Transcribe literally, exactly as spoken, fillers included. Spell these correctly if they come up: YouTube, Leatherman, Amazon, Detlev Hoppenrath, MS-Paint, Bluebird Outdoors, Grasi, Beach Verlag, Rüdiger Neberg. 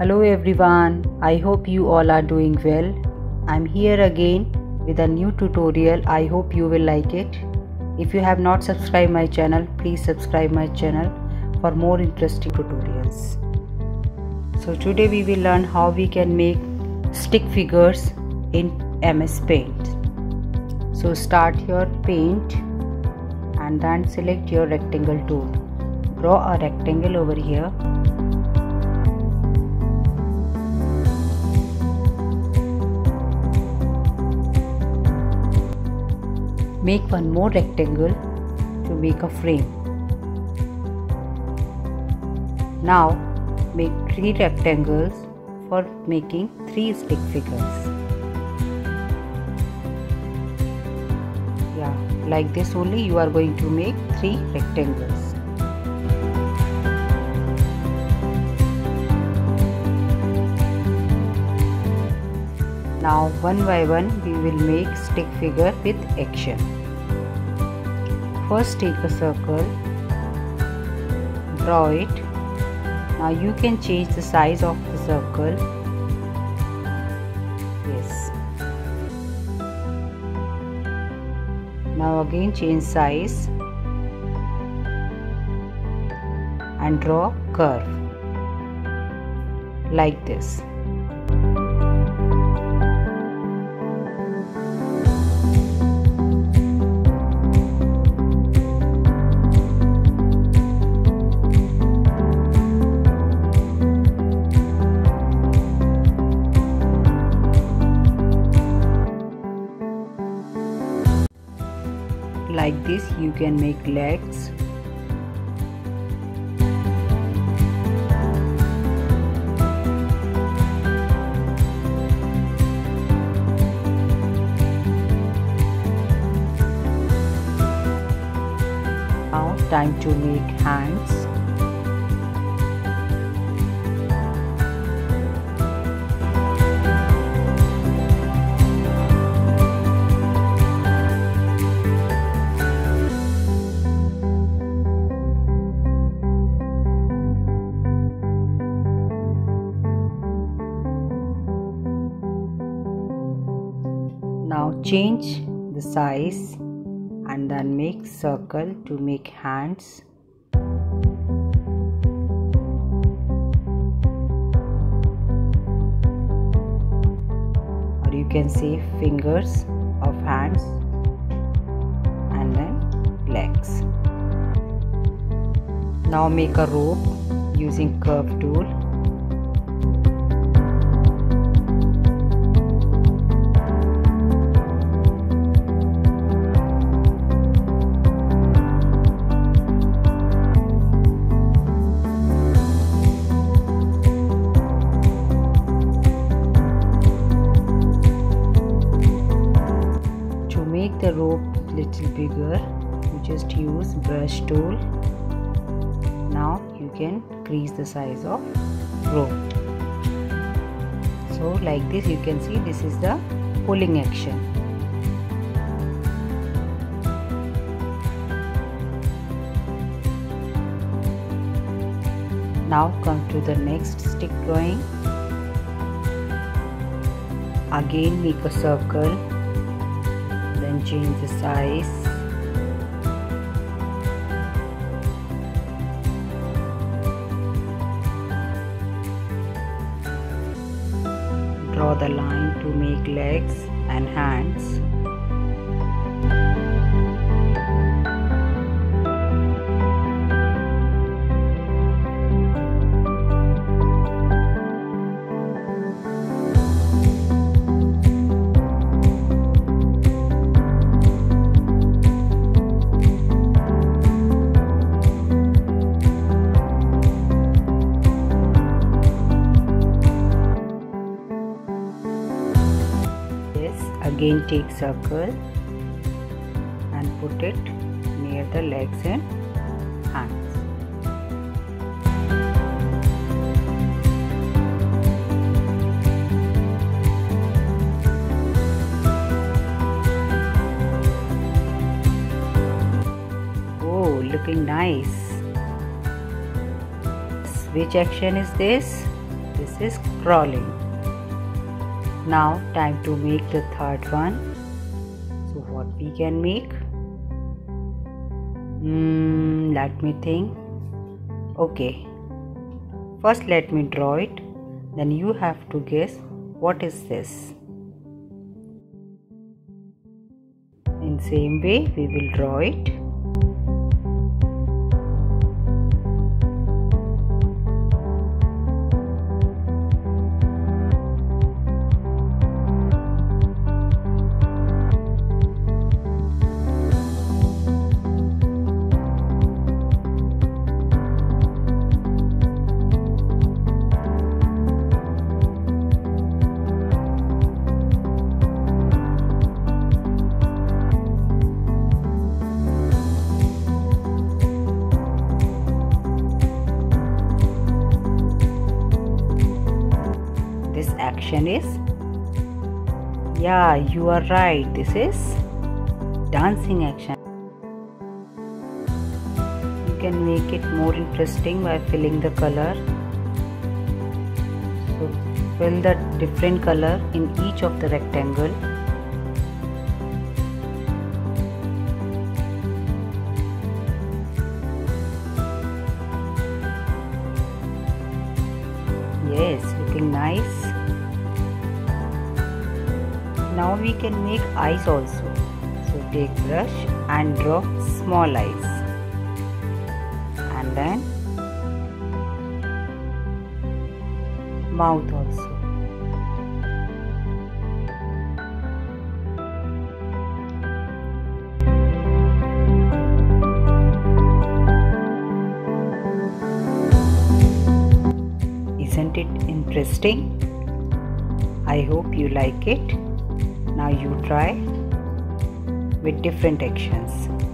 Hello everyone, I hope you all are doing well. I'm here again with a new tutorial. I hope you will like it. If you have not subscribed my channel, please subscribe my channel for more interesting tutorials. So today we will learn how we can make stick figures in M S Paint. So start your paint and then select your rectangle tool. Draw a rectangle over here. Make one more rectangle to make a frame. Now make three rectangles for making three stick figures. Yeah, like this only you are going to make three rectangles. Now one by one we will make stick figure with action. First take a circle, draw it. Now you can change the size of the circle. Yes. Now again change size and draw curve like this. Like this you can make legs. Now time to make hands. Now change the size and then make circle to make hands. Or you can say fingers of hands and then legs. Now make a rope using curve tool. The rope little bigger, you just use brush tool. Now you can increase the size of rope. So like this you can see this is the pulling action. Now come to the next stick drawing. Again make a circle. Then change the size . Draw the line to make legs and hands . Again take circle and put it near the legs and hands. Oh, looking nice. Which action is this? This is crawling. Now time to make the third one. So what we can make? Mm, let me think. Okay. First let me draw it. Then you have to guess what is this. In same way we will draw it. Is yeah, you are right. This is dancing action. You can make it more interesting by filling the color. So fill the different color in each of the rectangle. Yes, looking nice. Now we can make eyes also. So take brush and draw small eyes, and then mouth also. Isn't it interesting? I hope you like it. Now you try with different actions.